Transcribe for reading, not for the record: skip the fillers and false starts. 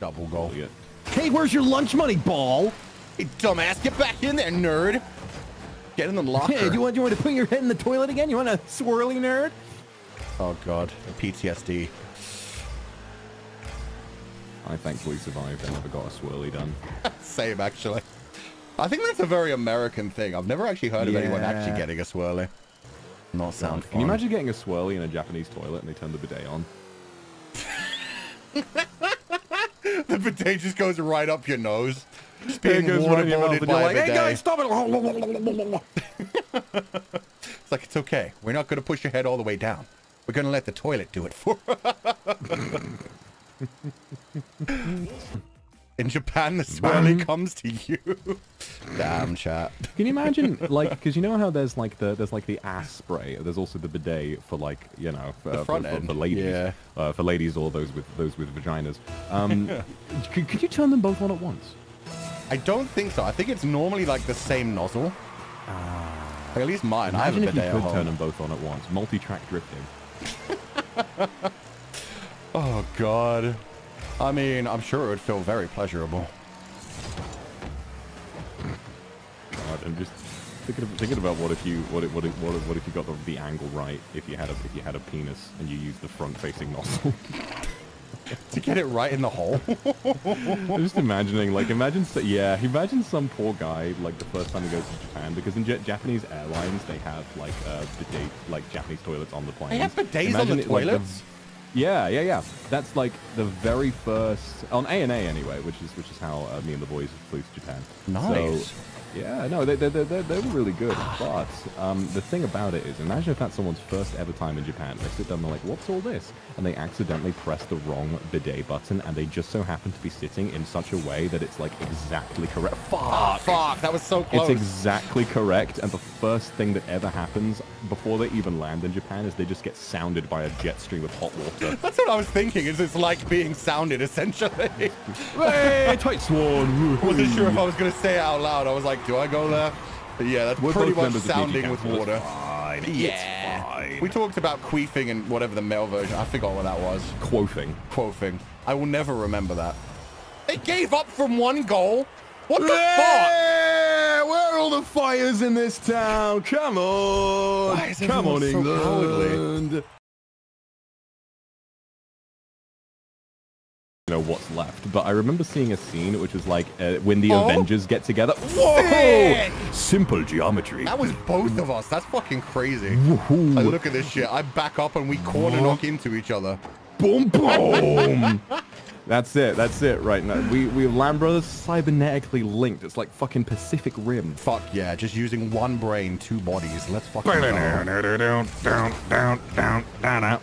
Double goal. Yeah. Hey, where's your lunch money, ball? Hey, dumbass, get back in there, nerd. Get in the locker. Hey, do you want to put your head in the toilet again? You want a swirly nerd? Oh, God. PTSD. I thankfully survived. I never got a swirly done. Same, actually. I think that's a very American thing. I've never actually heard of anyone actually getting a swirly. Not sound fun. Can you imagine getting a swirly in a Japanese toilet and they turn the bidet on? The bidet just goes right up your nose. Just being waterboarded by a bidet. Hey guys, stop it! It's like, it's okay. We're not going to push your head all the way down. We're going to let the toilet do it for us. In Japan, the swirly comes to you. Damn, chat. Can you imagine, like, because you know how there's like the ass spray. There's also the bidet for, like, you know, for ladies, for ladies or those with vaginas. Could you turn them both on at once? I don't think so. I think it's normally like the same nozzle. Like, at least mine. Imagine I have a bidet if you could turn them both on at once. Multi-track drifting. Oh God. I mean, I'm sure it would feel very pleasurable. God, I'm just thinking about what if you got the angle right, if you had a penis and you used the front-facing nozzle to get it right in the hole. I'm just imagining, like, imagine some poor guy, like, the first time he goes to Japan, because in Japanese airlines they have like bidet, like Japanese toilets on the planes. They have bidets on the toilets. Yeah. That's like the very first on ANA anyway, which is how me and the boys flew to Japan. Nice. So, yeah, no, they were really good. But the thing about it is, imagine if that's someone's first ever time in Japan. They sit down and they're like, "What's all this?" And they accidentally press the wrong bidet button, and they just so happen to be sitting in such a way that it's like exactly correct. Fuck! Oh, fuck! That was so close. It's exactly correct, and the first thing that ever happens before they even land in Japan is they just get sounded by a jet stream with hot water. That's what I was thinking. Is it's like being sounded essentially. Hey, tight swan. I wasn't sure if I was gonna say it out loud. I was like, do I go there? But yeah, that's pretty much sounding with water. Fine. Yeah. It's fine. We talked about queefing and whatever the male version. I forgot what that was. Quothing. Quothing. I will never remember that. They gave up from one goal. What the fuck? Where are all the fires in this town? Come on. Why is everyone so England. Cowardly? Know what's left, but I remember seeing a scene which was like when the Avengers get together. Whoa! Sick. Simple geometry. That was both of us. That's fucking crazy. Woohoo. I look at this shit. I back up and we corner knock into each other. Boom, boom. That's it. That's it. Right now, we LAM Bros cybernetically linked. It's like fucking Pacific Rim. Fuck yeah! Just using one brain, two bodies. Let's fucking. Down, down, down, down, down.